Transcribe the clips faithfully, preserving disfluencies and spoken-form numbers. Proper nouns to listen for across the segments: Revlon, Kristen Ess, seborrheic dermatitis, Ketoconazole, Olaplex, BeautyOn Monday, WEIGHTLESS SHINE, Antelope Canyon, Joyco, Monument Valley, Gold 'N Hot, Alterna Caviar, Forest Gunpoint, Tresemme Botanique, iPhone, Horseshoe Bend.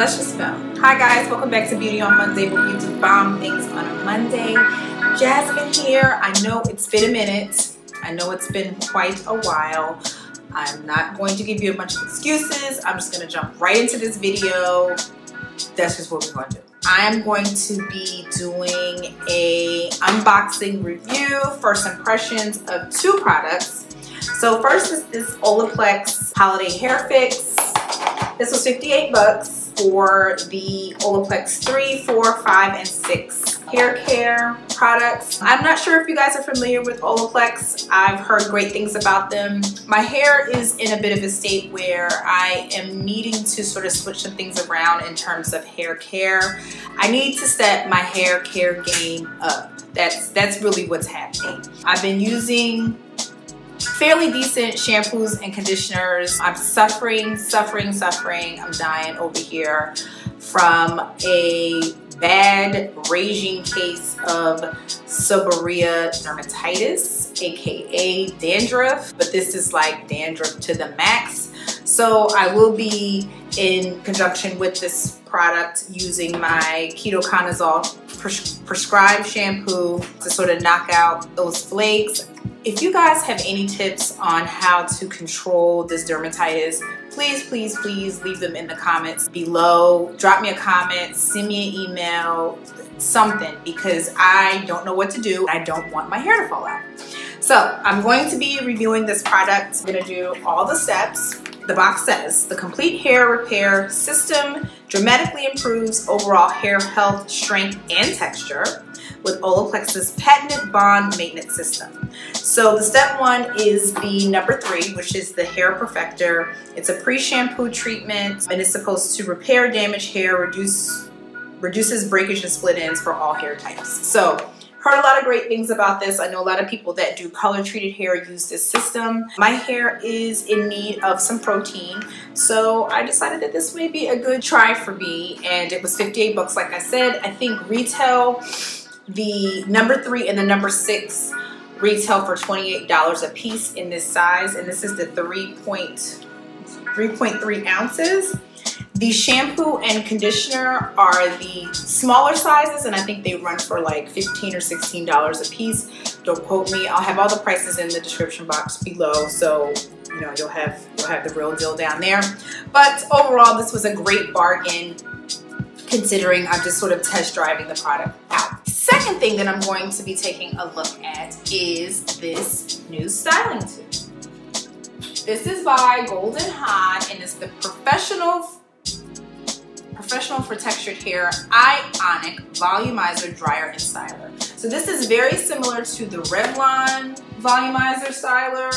let's just film. Hi guys, welcome back to Beauty on Monday, where we do bomb things on a Monday. Jasmine here. I know it's been a minute. I know it's been quite a while. I'm not going to give you a bunch of excuses. I'm just going to jump right into this video. That's just what we're going to do. I'm going to be doing a unboxing review, first impressions of two products. So first is this Olaplex Holiday Hair Fix. This was fifty-eight bucks for the Olaplex three, four, five, and six hair care products. I'm not sure if you guys are familiar with Olaplex. I've heard great things about them. My hair is in a bit of a state where I am needing to sort of switch some things around in terms of hair care. I need to set my hair care game up. That's, that's really what's happening. I've been using fairly decent shampoos and conditioners. I'm suffering, suffering, suffering. I'm dying over here from a bad raging case of seborrheic dermatitis, aka dandruff, but this is like dandruff to the max. So I will be, in conjunction with this product, using my Ketoconazole pres prescribed shampoo to sort of knock out those flakes. If you guys have any tips on how to control this dermatitis, please, please, please leave them in the comments below. Drop me a comment, send me an email, something, because I don't know what to do. I don't want my hair to fall out. So I'm going to be reviewing this product. I'm gonna do all the steps. The box says, the complete hair repair system dramatically improves overall hair health, strength, and texture with Olaplex's patented bond maintenance system. So the step one is the number three, which is the hair perfector. It's a pre-shampoo treatment, and it's supposed to repair damaged hair, reduce reduces breakage and split ends for all hair types. So heard a lot of great things about this. I know a lot of people that do color-treated hair use this system. My hair is in need of some protein, so I decided that this may be a good try for me, and it was fifty-eight bucks, like I said. I think retail, the number three and the number six retail for twenty-eight dollars a piece in this size, and this is the three point three ounces. The shampoo and conditioner are the smaller sizes, and I think they run for like fifteen or sixteen dollars a piece. Don't quote me. I'll have all the prices in the description box below, so you know you'll have you'll have the real deal down there. But overall, this was a great bargain, considering I'm just sort of test driving the product out. Second thing that I'm going to be taking a look at is this new styling tube. This is by Gold 'N Hot, and it's the professional professional for textured hair ionic volumizer, dryer, and styler. So this is very similar to the Revlon volumizer styler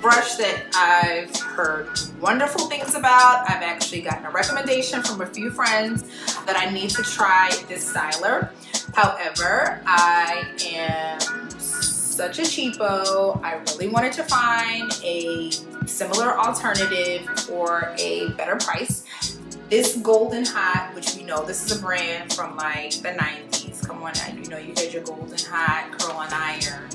brush that I've heard wonderful things about. I've actually gotten a recommendation from a few friends that I need to try this styler. However, I am such a cheapo. I really wanted to find a similar alternative for a better price. This Gold 'N Hot, which we know this is a brand from like the nineties. Come on now, you know you had your Gold 'N Hot curl and iron,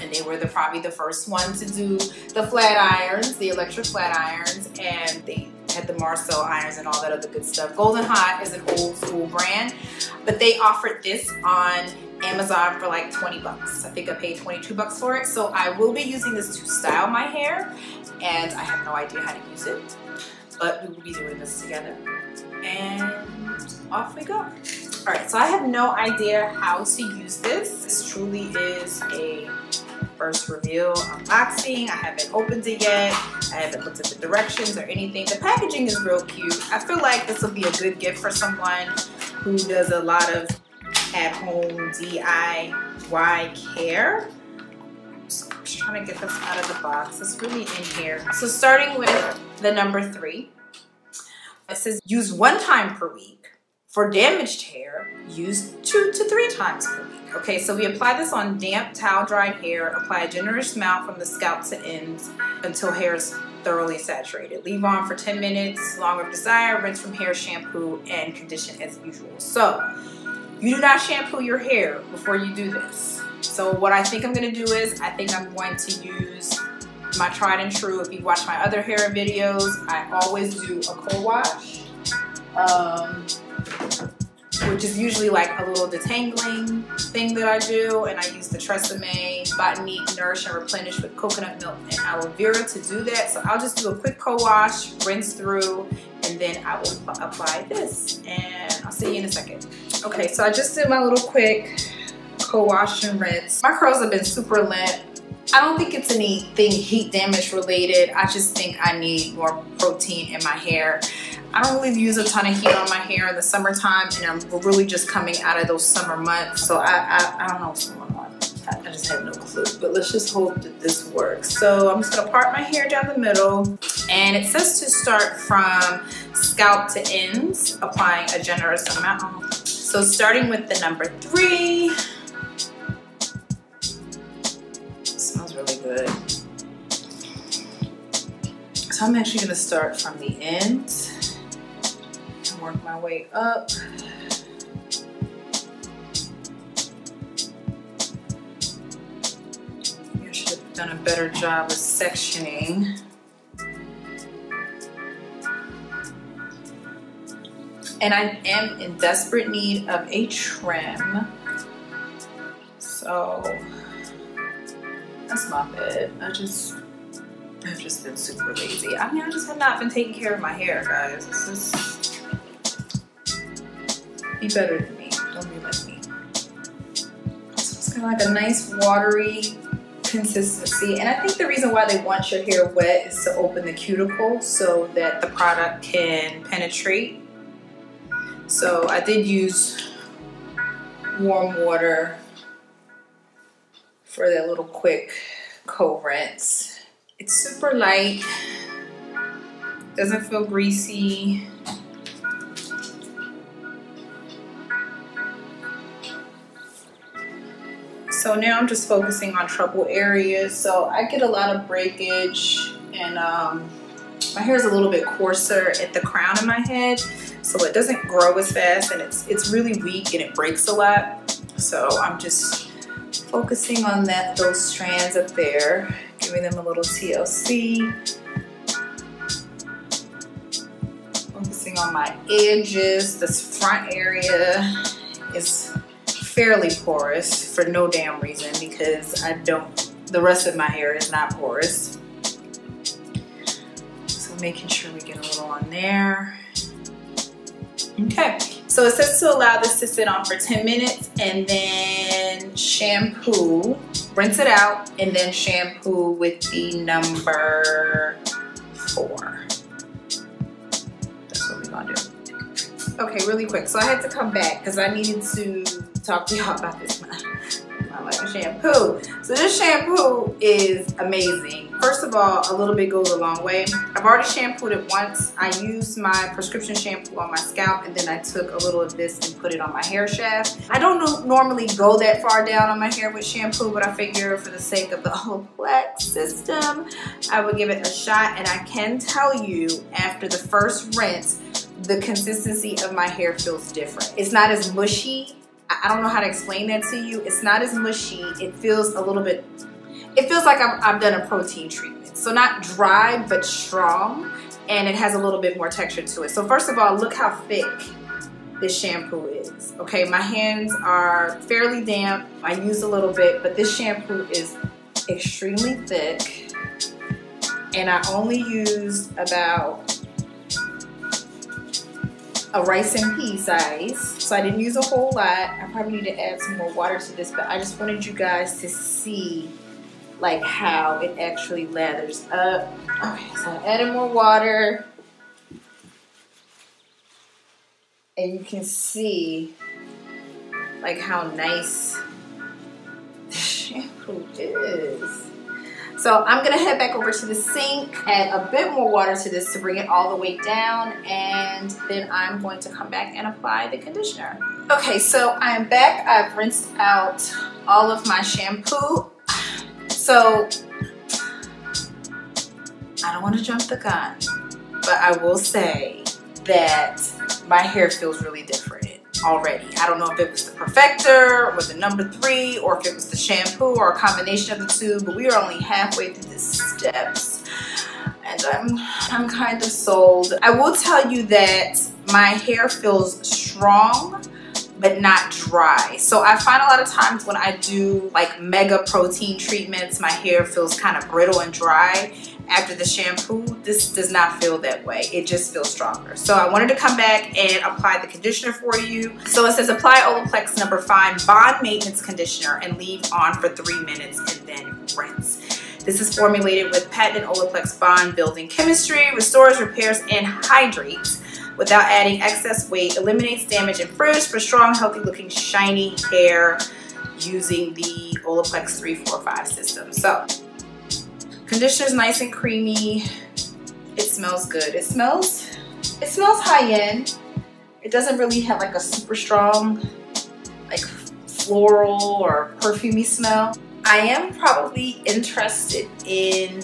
and they were the, probably the first one to do the flat irons, the electric flat irons, and they had the Marceau irons and all that other good stuff. Gold 'N Hot is an old school brand, but they offered this on Amazon for like twenty bucks. I think I paid twenty-two bucks for it. So I will be using this to style my hair, and I have no idea how to use it, but we will be doing this together. And off we go. All right, so I have no idea how to use this. This truly is a first reveal unboxing. I haven't opened it yet. I haven't looked at the directions or anything. The packaging is real cute. I feel like this will be a good gift for someone who does a lot of at-home D I Y care. So I'm just trying to get this out of the box. It's really in here. So starting with the number three, it says use one time per week. For damaged hair, use two to three times per week. Okay, so we apply this on damp, towel-dried hair. Apply a generous amount from the scalp to ends until hair is thoroughly saturated. Leave on for ten minutes, longer if desired. Rinse from hair, shampoo, and condition as usual. So you do not shampoo your hair before you do this. So what I think I'm gonna do is, I think I'm going to use my tried and true. If you watch my other hair videos, I always do a cold wash, um, which is usually like a little detangling thing that I do. And I use the Tresemme Botanique Nourish and Replenish with coconut milk and aloe vera to do that. So I'll just do a quick co-wash, rinse through, and then I will apply this. And I'll see you in a second. Okay, so I just did my little quick co-wash and rinse. My curls have been super limp. I don't think it's anything heat damage related. I just think I need more protein in my hair. I don't really use a ton of heat on my hair in the summertime, and I'm really just coming out of those summer months. So I, I, I don't know what's going on. I, I just have no clue, but let's just hope that this works. So I'm just gonna part my hair down the middle, and it says to start from scalp to ends, applying a generous amount. So starting with the number three, good. So I'm actually going to start from the end and work my way up. Maybe I should have done a better job of sectioning. And I am in desperate need of a trim. So that's my bad. I just, I've just been super lazy. I mean, I just have not been taking care of my hair, guys. This is, be better than me. Don't be like me. So it's kind of like a nice watery consistency. And I think the reason why they want your hair wet is to open the cuticle so that the product can penetrate. So I did use warm water for that little quick co-rinse. It's super light, doesn't feel greasy. So now I'm just focusing on trouble areas. So I get a lot of breakage, and um, my hair is a little bit coarser at the crown of my head, so it doesn't grow as fast, and it's, it's really weak and it breaks a lot. So I'm just focusing on that, those strands up there, giving them a little T L C. Focusing on my edges. This front area is fairly porous for no damn reason, because I don't, the rest of my hair is not porous. So making sure we get a little on there. Okay. So it says to allow this to sit on for ten minutes and then shampoo, rinse it out, and then shampoo with the number four. That's what we're gonna do. Okay, really quick. So I had to come back because I needed to talk to y'all about this my, my, my shampoo. So this shampoo is amazing. First of all, a little bit goes a long way. I've already shampooed it once. I used my prescription shampoo on my scalp, and then I took a little of this and put it on my hair shaft. I don't normally go that far down on my hair with shampoo, but I figure for the sake of the Olaplex system, I would give it a shot. And I can tell you, after the first rinse, the consistency of my hair feels different. It's not as mushy. I don't know how to explain that to you. It's not as mushy. It feels a little bit, it feels like I've, I've done a protein treatment. So not dry, but strong, and it has a little bit more texture to it. So first of all, look how thick this shampoo is. Okay, my hands are fairly damp. I use a little bit, but this shampoo is extremely thick, and I only used about a rice and pea size, so I didn't use a whole lot. I probably need to add some more water to this, but I just wanted you guys to see like how it actually lathers up. Okay, so I added more water, and you can see like how nice the shampoo is. So I'm gonna head back over to the sink, add a bit more water to this to bring it all the way down, and then I'm going to come back and apply the conditioner. Okay, so I am back. I've rinsed out all of my shampoo. So I don't wanna jump the gun, but I will say that my hair feels really different already. I don't know if it was the perfector or the number three, or if it was the shampoo, or a combination of the two, but we are only halfway through the steps, and I'm, I'm kind of sold. I will tell you that my hair feels strong but not dry. So I find a lot of times when I do like mega protein treatments, my hair feels kind of brittle and dry after the shampoo. This does not feel that way. It just feels stronger. So I wanted to come back and apply the conditioner for you. So it says apply Olaplex number five bond maintenance conditioner and leave on for three minutes and then rinse. This is formulated with patented Olaplex bond building chemistry, restores, repairs, and hydrates without adding excess weight, eliminates damage and frizz for strong, healthy looking, shiny hair using the Olaplex three four five system. So conditioner's nice and creamy. It smells good. It smells, it smells high-end. It doesn't really have like a super strong, like floral or perfumey smell. I am probably interested in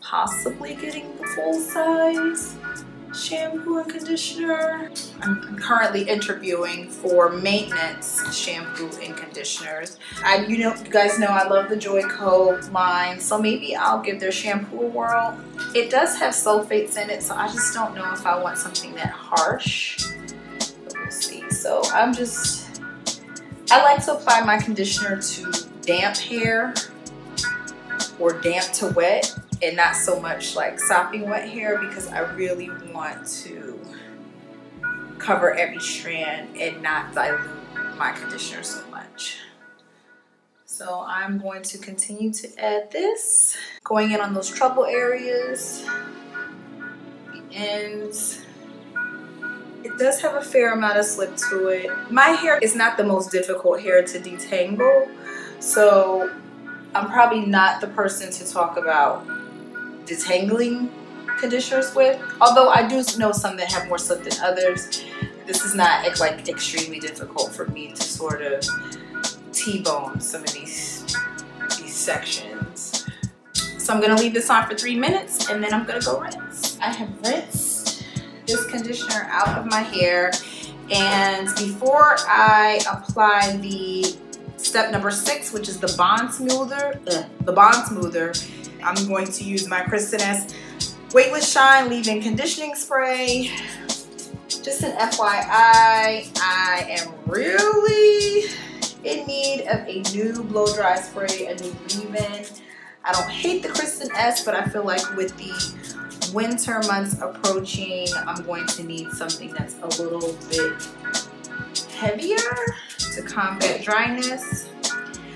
possibly getting the full size shampoo and conditioner. I'm currently interviewing for maintenance shampoo and conditioners. I, you know, you guys know I love the Joyco line, so maybe I'll give their shampoo a whirl. It does have sulfates in it, so I just don't know if I want something that harsh. But we'll see. So I'm just, I like to apply my conditioner to damp hair or damp to wet, and not so much like sopping wet hair, because I really want to cover every strand and not dilute my conditioner so much. So I'm going to continue to add this, going in on those trouble areas, the ends. It does have a fair amount of slip to it. My hair is not the most difficult hair to detangle, so I'm probably not the person to talk about detangling conditioners with, although I do know some that have more slip than others. This is not like extremely difficult for me to sort of T-bone some of these these sections. So I'm gonna leave this on for three minutes and then I'm gonna go rinse. I have rinsed this conditioner out of my hair, and before I apply the step number six, which is the bond smoother, uh, the bond smoother, I'm going to use my Kristen Ess Weightless Shine Leave-In Conditioning Spray. Just an F Y I, I am really in need of a new blow-dry spray, a new leave-in. I don't hate the Kristen Ess, but I feel like with the winter months approaching, I'm going to need something that's a little bit heavier to combat dryness.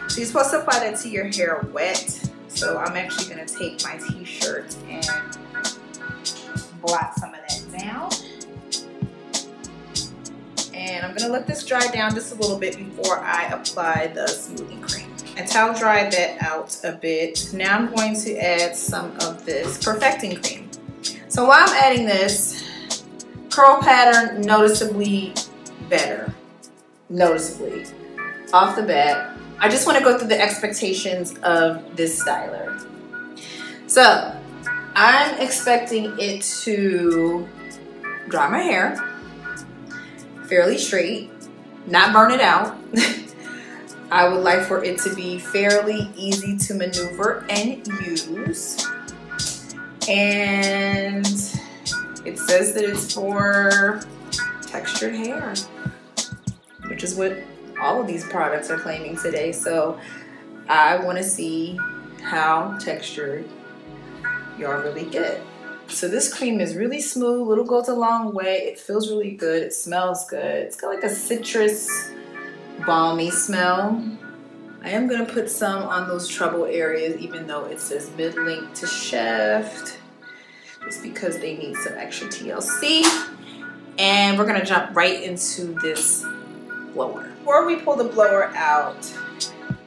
So you're supposed to apply that to your hair wet. So I'm actually gonna take my t-shirt and blot some of that down. And I'm gonna let this dry down just a little bit before I apply the smoothing cream. I towel dried that out a bit. Now I'm going to add some of this perfecting cream. So while I'm adding this, curl pattern noticeably better. Noticeably off the bat. I just want to go through the expectations of this styler. So I'm expecting it to dry my hair fairly straight, not burn it out. I would like for it to be fairly easy to maneuver and use, and it says that it's for textured hair, which is what all of these products are claiming today. So I want to see how textured y'all really get. So this cream is really smooth. Little goes a long way. It feels really good. It smells good. It's got like a citrus, balmy smell. I am going to put some on those trouble areas, even though it says middling to shaft, just because they need some extra T L C. And we're going to jump right into this blower. Before we pull the blower out,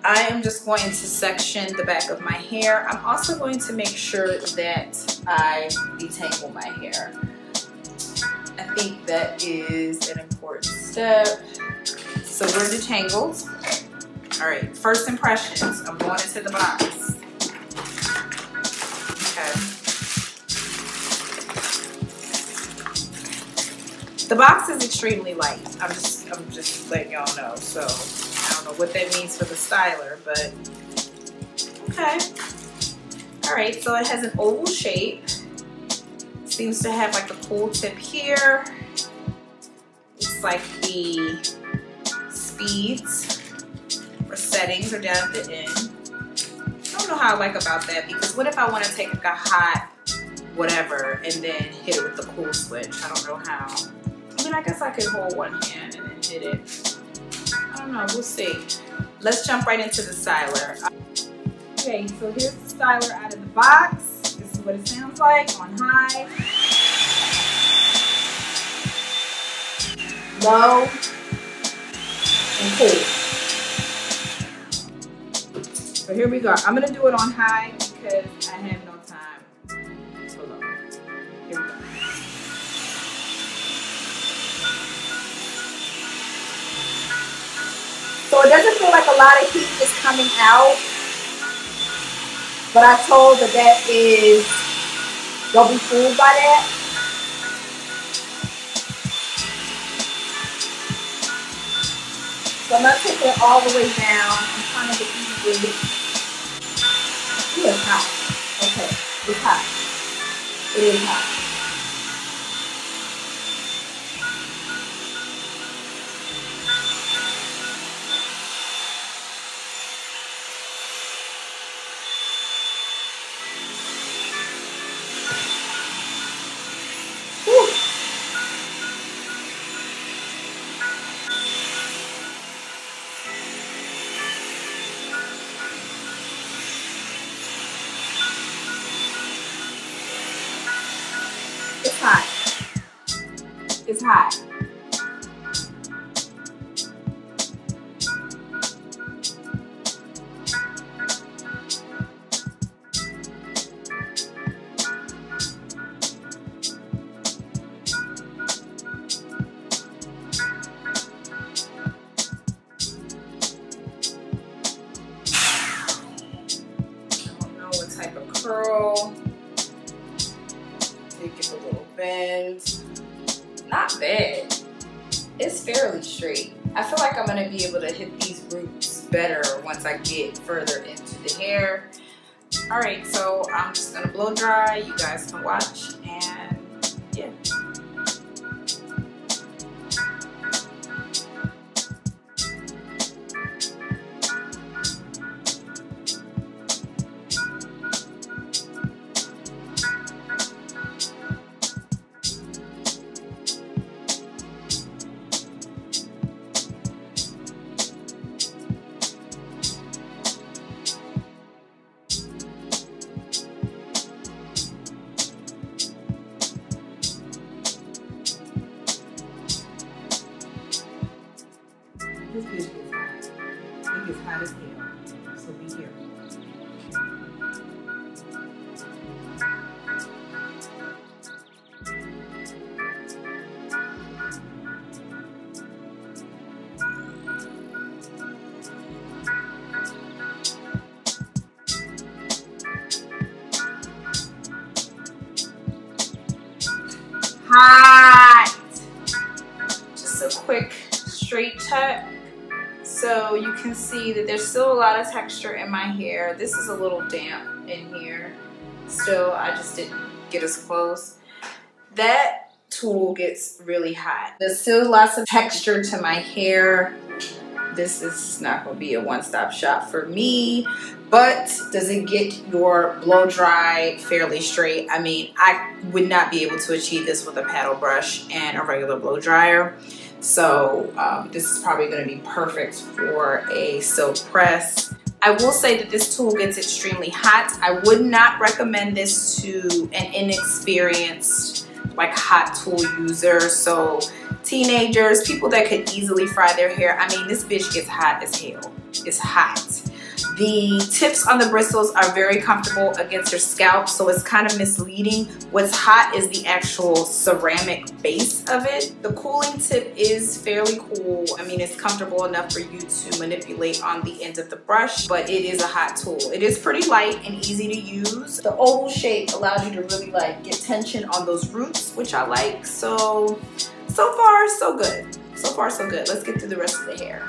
I am just going to section the back of my hair. I'm also going to make sure that I detangle my hair. I think that is an important step. So we're detangled. All right, first impressions. I'm going into the box. Okay. The box is extremely light. I'm just, I'm just letting y'all know. So I don't know what that means for the styler, but okay. All right, so it has an oval shape. seems to have like the cool tip here. It's like the speeds or settings are down at the end. I don't know how I like about that, because what if I want to take like a hot whatever and then hit it with the cool switch? I don't know how. I mean, I guess I could hold one hand and then hit it. I don't know, we'll see. Let's jump right into the styler. Okay, so here's the styler out of the box. This is what it sounds like on high. Low and cool. So here we go. I'm gonna do it on high because I have no time for low. Here we go. So it doesn't feel like a lot of heat is coming out, but I told that that is, don't be fooled by that. So I'm going to take it all the way down. I'm trying to get easy. It is hot. Okay, it's hot. It is hot. It's hot. Be able to hit these roots better once I get further into the hair. All right, so I'm just gonna blow dry. You guys can watch, and yeah. So you can see that there's still a lot of texture in my hair. This is a little damp in here, so I just didn't get as close. That tool gets really hot. There's still lots of texture to my hair. This is not going to be a one-stop shop for me, but does it get your blow dry fairly straight? I mean, I would not be able to achieve this with a paddle brush and a regular blow dryer. So um, this is probably going to be perfect for a silk press. I will say that this tool gets extremely hot. I would not recommend this to an inexperienced, like, hot tool user. So teenagers, people that could easily fry their hair. I mean, this bitch gets hot as hell. It's hot. The tips on the bristles are very comfortable against your scalp, so it's kind of misleading. What's hot is the actual ceramic base of it. The cooling tip is fairly cool. I mean, it's comfortable enough for you to manipulate on the end of the brush, but it is a hot tool. It is pretty light and easy to use. The oval shape allows you to really like get tension on those roots, which I like. So, so far, so good. So far, so good. Let's get through the rest of the hair.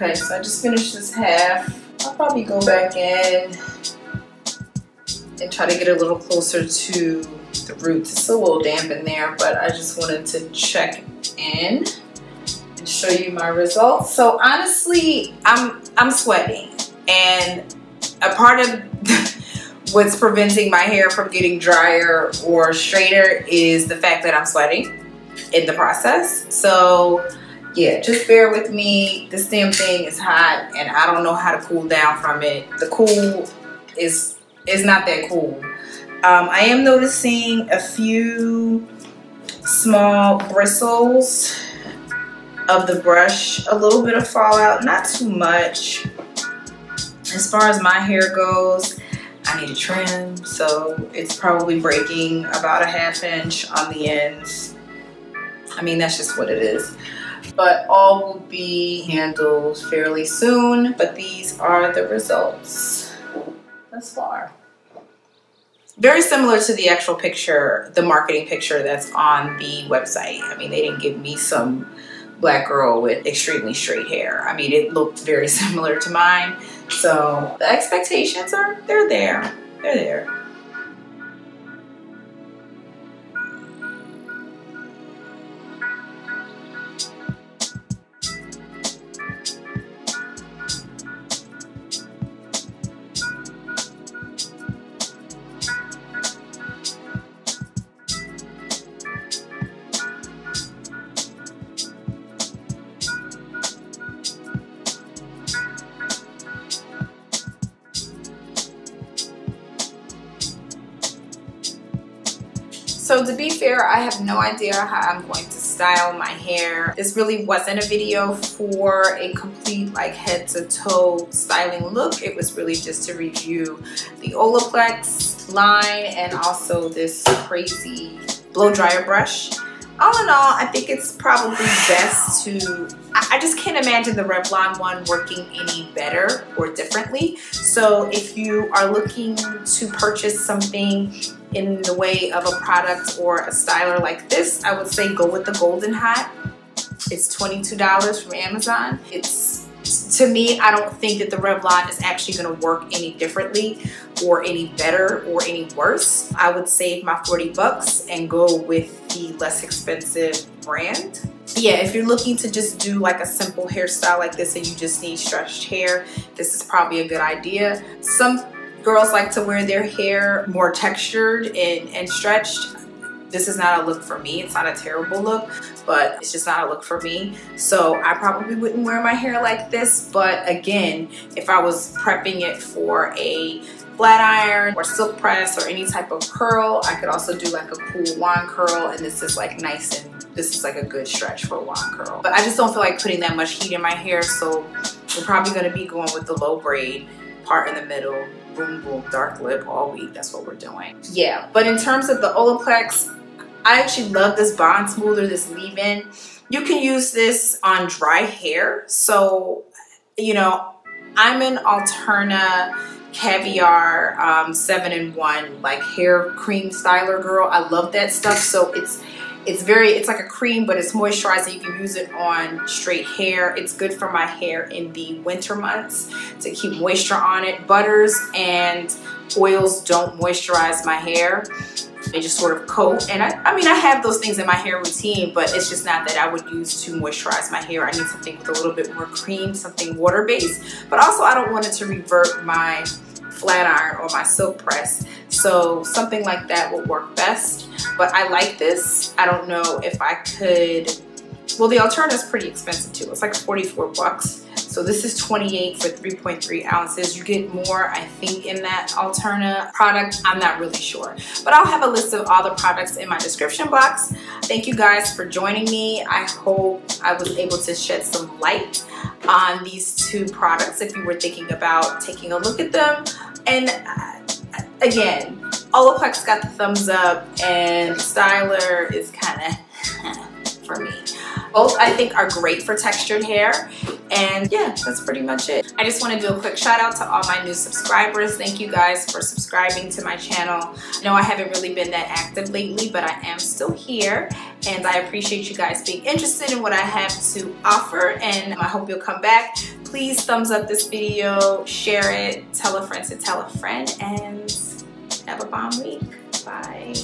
Okay, so I just finished this half. I'll probably go back in and try to get a little closer to the roots. It's a little damp in there, but I just wanted to check in and show you my results. So honestly, I'm I'm sweating, and a part of what's preventing my hair from getting drier or straighter is the fact that I'm sweating in the process. So yeah, just bear with me. This damn thing is hot, and I don't know how to cool down from it. The cool is is not that cool. Um, I am noticing a few small bristles of the brush, a little bit of fallout, not too much. As far as my hair goes, I need a trim, so it's probably breaking about a half inch on the ends. I mean, that's just what it is. But all will be handled fairly soon. But these are the results thus far. Very similar to the actual picture, the marketing picture that's on the website. I mean, they didn't give me some black girl with extremely straight hair. I mean, it looked very similar to mine. So the expectations are, they're there, they're there. So to be fair, I have no idea how I'm going to style my hair. This really wasn't a video for a complete like head to toe styling look. It was really just to review the Olaplex line and also this crazy blow dryer brush. All in all, I think it's probably best to, I just can't imagine the Revlon one working any better or differently. So if you are looking to purchase something in the way of a product or a styler like this, I would say go with the Gold 'N Hot. It's twenty-two dollars from Amazon. It's, to me, I don't think that the Revlon is actually gonna work any differently or any better or any worse. I would save my forty bucks and go with the less expensive brand. Yeah, if you're looking to just do like a simple hairstyle like this and you just need stretched hair, this is probably a good idea. Some girls like to wear their hair more textured and, and stretched. This is not a look for me. It's not a terrible look, but it's just not a look for me. So I probably wouldn't wear my hair like this. But again, if I was prepping it for a flat iron or silk press or any type of curl, I could also do like a cool wand curl, and this is like nice, and this is like a good stretch for a wand curl. But I just don't feel like putting that much heat in my hair, so we're probably gonna be going with the low braid, part in the middle, boom boom, dark lip all week. That's what we're doing. Yeah, but in terms of the Olaplex, I actually love this bond smoother, this leave-in. You can use this on dry hair. So, you know, I'm an Alterna Caviar um, seven in one like hair cream styler girl. I love that stuff. So it's it's very, it's like a cream, but it's moisturizing. You can use it on straight hair. It's good for my hair in the winter months to keep moisture on it. Butters and oils don't moisturize my hair. They just sort of coat, and I, I mean, I have those things in my hair routine, but it's just not that I would use to moisturize my hair. I need something with a little bit more cream, something water-based, but also I don't want it to revert my flat iron or my silk press, so something like that will work best. But I like this. I don't know if I could, well, the Alterna is pretty expensive too. It's like forty-four bucks. So this is twenty-eight for three point three ounces. You get more, I think, in that Alterna product. I'm not really sure. But I'll have a list of all the products in my description box. Thank you guys for joining me. I hope I was able to shed some light on these two products if you were thinking about taking a look at them. And again, Olaplex got the thumbs up, and Styler is kind of for me. Both, I think, are great for textured hair. And yeah, that's pretty much it. I just want to do a quick shout out to all my new subscribers. Thank you guys for subscribing to my channel. I know I haven't really been that active lately, but I am still here, and I appreciate you guys being interested in what I have to offer, and I hope you'll come back. Please thumbs up this video, share it, tell a friend to tell a friend, and have a bomb week. Bye.